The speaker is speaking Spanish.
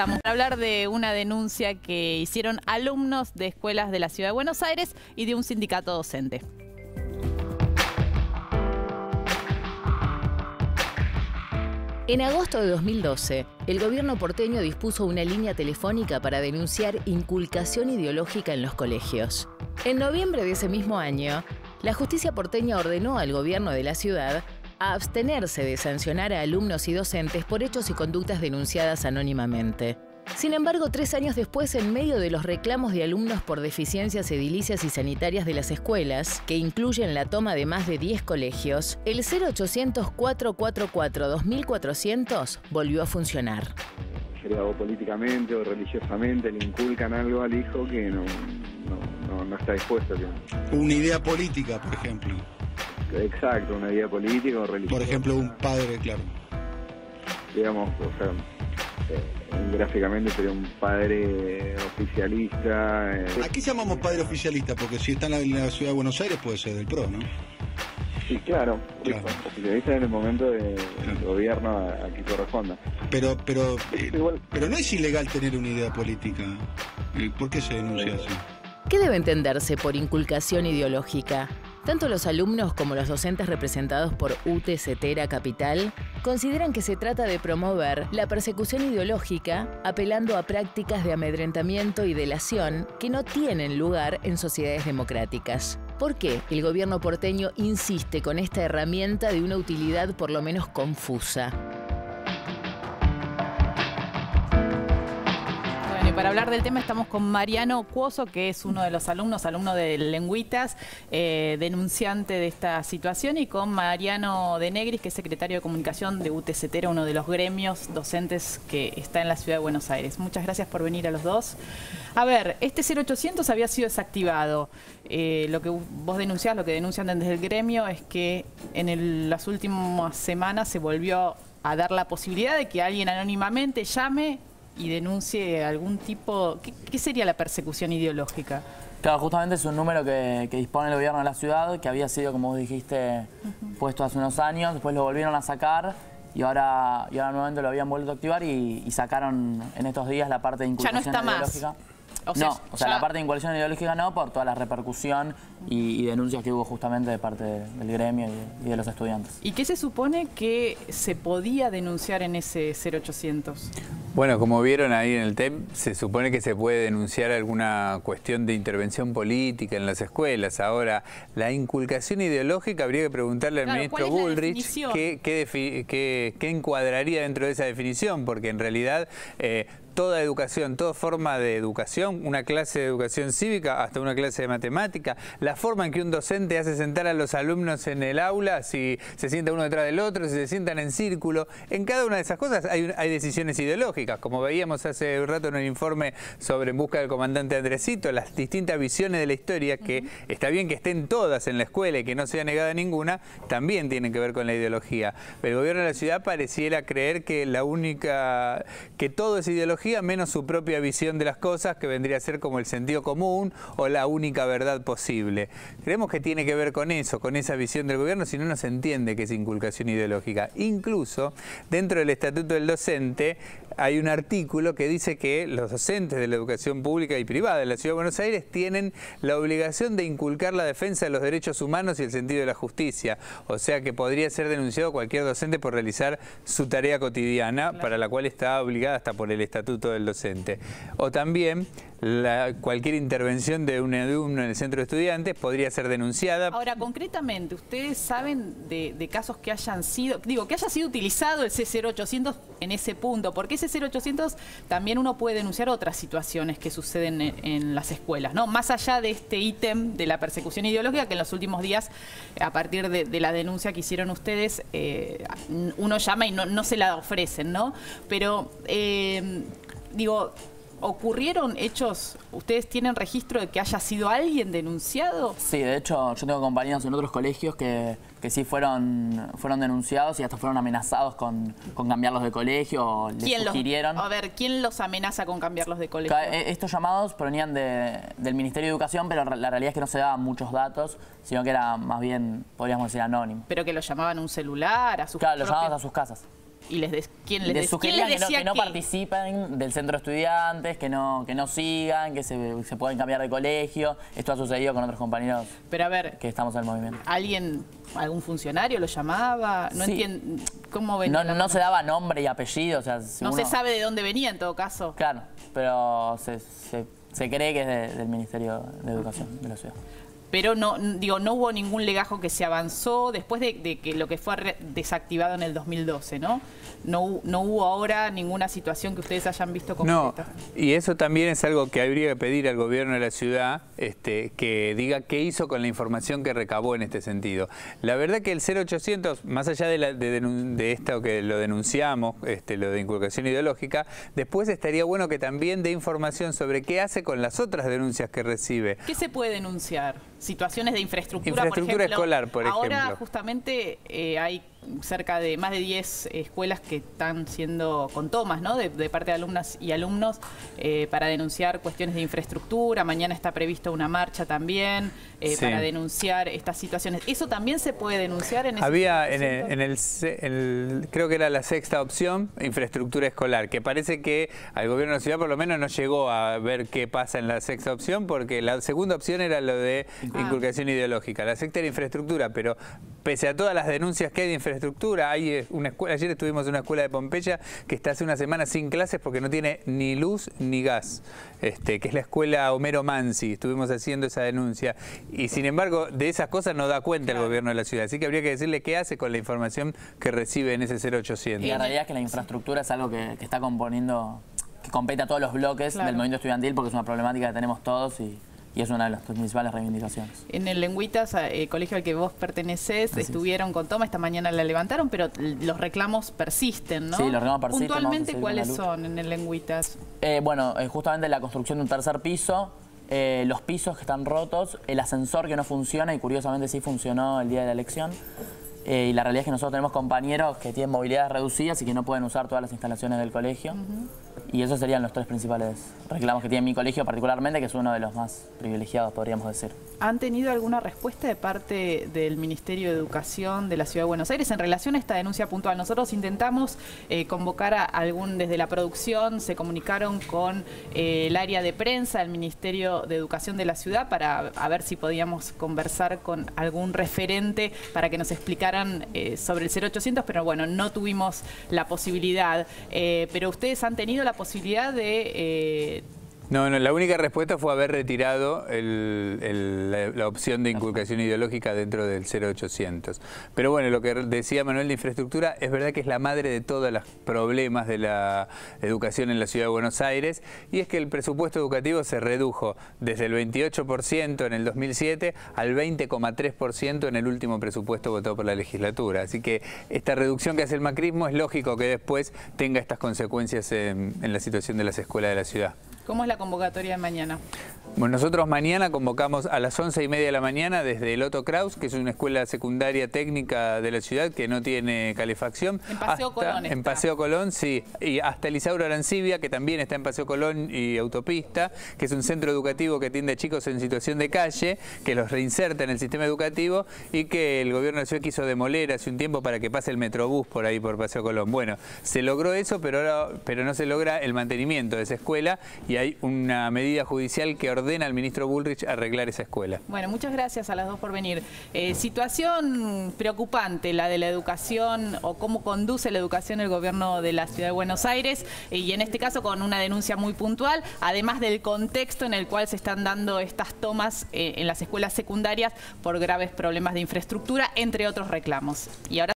Vamos a hablar de una denuncia que hicieron alumnos de escuelas de la Ciudad de Buenos Aires y de un sindicato docente. En agosto de 2012, el gobierno porteño dispuso una línea telefónica para denunciar inculcación ideológica en los colegios. En noviembre de ese mismo año, la justicia porteña ordenó al gobierno de la ciudad a abstenerse de sancionar a alumnos y docentes por hechos y conductas denunciadas anónimamente. Sin embargo, 3 años después, en medio de los reclamos de alumnos por deficiencias edilicias y sanitarias de las escuelas, que incluyen la toma de más de 10 colegios, el 0800 444 2400 volvió a funcionar. O políticamente o religiosamente le inculcan algo al hijo que no está dispuesto. Una idea política, por ejemplo. Exacto, una idea política o religiosa. Por ejemplo, un padre, claro. Digamos, o sea, gráficamente sería un padre oficialista. Aquí llamamos padre oficialista porque si está en la Ciudad de Buenos Aires puede ser del PRO, ¿no? Sí, claro. Oficialista en el momento del gobierno a quien corresponda. Pero no es ilegal tener una idea política. ¿Por qué se denuncia así? ¿Qué debe entenderse por inculcación ideológica? Tanto los alumnos como los docentes representados por UTE-CTERA Capital consideran que se trata de promover la persecución ideológica apelando a prácticas de amedrentamiento y delación que no tienen lugar en sociedades democráticas. ¿Por qué el gobierno porteño insiste con esta herramienta de una utilidad por lo menos confusa? Para hablar del tema estamos con Mariano Cuoso, que es uno de los alumno de Lengüitas, denunciante de esta situación, y con Mariano Denegris, que es secretario de Comunicación de UTE-CTERA, uno de los gremios docentes que está en la Ciudad de Buenos Aires. Muchas gracias por venir a los dos. A ver, este 0800 había sido desactivado. Lo que vos denunciás, lo que denuncian desde el gremio, es que en las últimas semanas se volvió a dar la posibilidad de que alguien anónimamente llame y denuncie algún tipo... ¿Qué sería la persecución ideológica? Claro, justamente es un número que dispone el gobierno de la ciudad, que había sido, como vos dijiste, puesto hace unos años, después lo volvieron a sacar y ahora nuevamente lo habían vuelto a activar y sacaron en estos días la parte de inculcación ideológica. Más. O sea, la parte de inculcación ideológica no, por toda la repercusión y denuncias que hubo justamente de parte del gremio y de los estudiantes. ¿Y qué se supone que se podía denunciar en ese 0800? Bueno, como vieron ahí en el TEM, se supone que se puede denunciar alguna cuestión de intervención política en las escuelas. Ahora, la inculcación ideológica, habría que preguntarle al ministro Bullrich qué encuadraría dentro de esa definición, porque en realidad... toda educación, toda forma de educación, una clase de educación cívica, hasta una clase de matemática, la forma en que un docente hace sentar a los alumnos en el aula, si se sienta uno detrás del otro, si se sientan en círculo, en cada una de esas cosas hay decisiones ideológicas, como veíamos hace un rato en el informe sobre En busca del comandante Andresito, las distintas visiones de la historia, que está bien que estén todas en la escuela y que no sea negada ninguna, también tienen que ver con la ideología. El gobierno de la ciudad pareciera creer que todo es ideología, menos su propia visión de las cosas, que vendría a ser como el sentido común o la única verdad posible. Creemos que tiene que ver con eso, con esa visión del gobierno, si no, no se entiende que es inculcación ideológica. Incluso, dentro del Estatuto del Docente, hay un artículo que dice que los docentes de la educación pública y privada de la Ciudad de Buenos Aires tienen la obligación de inculcar la defensa de los derechos humanos y el sentido de la justicia. O sea que podría ser denunciado cualquier docente por realizar su tarea cotidiana, para la cual está obligada hasta por el Estatuto del Docente. O también cualquier intervención de un alumno en el centro de estudiantes podría ser denunciada. Ahora, concretamente, ¿ustedes saben de casos que hayan sido, que haya sido utilizado el C0800 en ese punto? Porque ese 0800 también uno puede denunciar otras situaciones que suceden en las escuelas, ¿no? Más allá de este ítem de la persecución ideológica, que en los últimos días, a partir de la denuncia que hicieron ustedes, uno llama y no se la ofrecen, ¿no? Pero... ¿ocurrieron hechos? ¿Ustedes tienen registro de que haya sido alguien denunciado? Sí, de hecho, yo tengo compañeros en otros colegios que sí fueron denunciados y hasta fueron amenazados con cambiarlos de colegio, o les sugirieron. A ver, ¿quién los amenaza con cambiarlos de colegio? Estos llamados provenían del Ministerio de Educación, pero la realidad es que no se daban muchos datos, sino que era más bien, podríamos decir, anónimo. Pero que los llamaban a un celular, a sus casas. Claro, los llamaban a sus casas. y les sugería que no participen del centro de estudiantes, que no sigan, que se pueden cambiar de colegio. Esto ha sucedido con otros compañeros. Pero a ver, que estamos en el movimiento. ¿Alguien, algún funcionario lo llamaba? No entiendo cómo venía. No se daba nombre y apellido, o sea, si no se sabe de dónde venía en todo caso. Claro, pero se cree que es del Ministerio de Educación de la ciudad. Pero no hubo ningún legajo que se avanzó después de que lo que fue desactivado en el 2012, ¿no? No hubo ahora ninguna situación que ustedes hayan visto como esta. Y eso también es algo que habría que pedir al gobierno de la ciudad, que diga qué hizo con la información que recabó en este sentido. La verdad que el 0800, más allá de esto que lo denunciamos, lo de inculcación ideológica, después estaría bueno que también dé información sobre qué hace con las otras denuncias que recibe. ¿Qué se puede denunciar? Situaciones de infraestructura escolar, por ejemplo. Ahora justamente hay cerca de más de 10 escuelas que están siendo con tomas, ¿no? De parte de alumnas y alumnos para denunciar cuestiones de infraestructura. Mañana está prevista una marcha también para denunciar estas situaciones. ¿Eso también se puede denunciar en ese creo que era la sexta opción, infraestructura escolar, que parece que al gobierno de la ciudad por lo menos no llegó a ver qué pasa en la sexta opción, porque la segunda opción era lo de inculcación ideológica. La sexta era infraestructura, pero pese a todas las denuncias que hay de infraestructura, hay una escuela, ayer estuvimos en una escuela de Pompeya que está hace una semana sin clases porque no tiene ni luz ni gas, que es la escuela Homero Manzi. Estuvimos haciendo esa denuncia y sin embargo de esas cosas no da cuenta el gobierno de la ciudad, así que habría que decirle qué hace con la información que recibe en ese 0800. Y la realidad es que la infraestructura es algo que está componiendo, que compete a todos los bloques del movimiento estudiantil, porque es una problemática que tenemos todos y es una de las principales reivindicaciones. En el Lengüitas, el colegio al que vos pertenecés, estuvieron con toma, esta mañana la levantaron, pero los reclamos persisten, ¿no? Sí, los reclamos persisten. Puntualmente, ¿cuáles son en el Lengüitas? Bueno, justamente la construcción de un tercer piso, los pisos que están rotos, el ascensor que no funciona, y curiosamente sí funcionó el día de la elección. Y la realidad es que nosotros tenemos compañeros que tienen movilidades reducidas y que no pueden usar todas las instalaciones del colegio. Y esos serían los tres principales reclamos que tiene mi colegio particularmente, que es uno de los más privilegiados, podríamos decir. ¿Han tenido alguna respuesta de parte del Ministerio de Educación de la Ciudad de Buenos Aires en relación a esta denuncia puntual? Nosotros intentamos convocar a algún, desde la producción, se comunicaron con el área de prensa del Ministerio de Educación de la Ciudad para a ver si podíamos conversar con algún referente para que nos explicaran sobre el 0800, pero bueno, no tuvimos la posibilidad. Pero ustedes han tenido la posibilidad de... No, la única respuesta fue haber retirado la opción de inculcación ideológica dentro del 0800. Pero bueno, lo que decía Manuel de infraestructura es verdad que es la madre de todos los problemas de la educación en la Ciudad de Buenos Aires, y es que el presupuesto educativo se redujo desde el 28% en el 2007 al 20,3% en el último presupuesto votado por la legislatura. Así que esta reducción que hace el macrismo es lógico que después tenga estas consecuencias en la situación de las escuelas de la ciudad. ¿Cómo es la convocatoria de mañana? Bueno, nosotros mañana convocamos a las 11:30 de la mañana desde el Otto Kraus, que es una escuela secundaria técnica de la ciudad que no tiene calefacción. En Paseo Colón. En Paseo Colón, sí. Y hasta el Isauro Arancibia, que también está en Paseo Colón y Autopista, que es un centro educativo que atiende a chicos en situación de calle, que los reinserta en el sistema educativo y que el gobierno de la ciudad quiso demoler hace un tiempo para que pase el metrobús por ahí, por Paseo Colón. Bueno, se logró eso, pero no se logra el mantenimiento de esa escuela, y hay una medida judicial que ordena al ministro Bullrich arreglar esa escuela. Bueno, muchas gracias a las dos por venir. Situación preocupante, la de la educación, o cómo conduce la educación el gobierno de la Ciudad de Buenos Aires, y en este caso con una denuncia muy puntual, además del contexto en el cual se están dando estas tomas en las escuelas secundarias por graves problemas de infraestructura, entre otros reclamos. Y ahora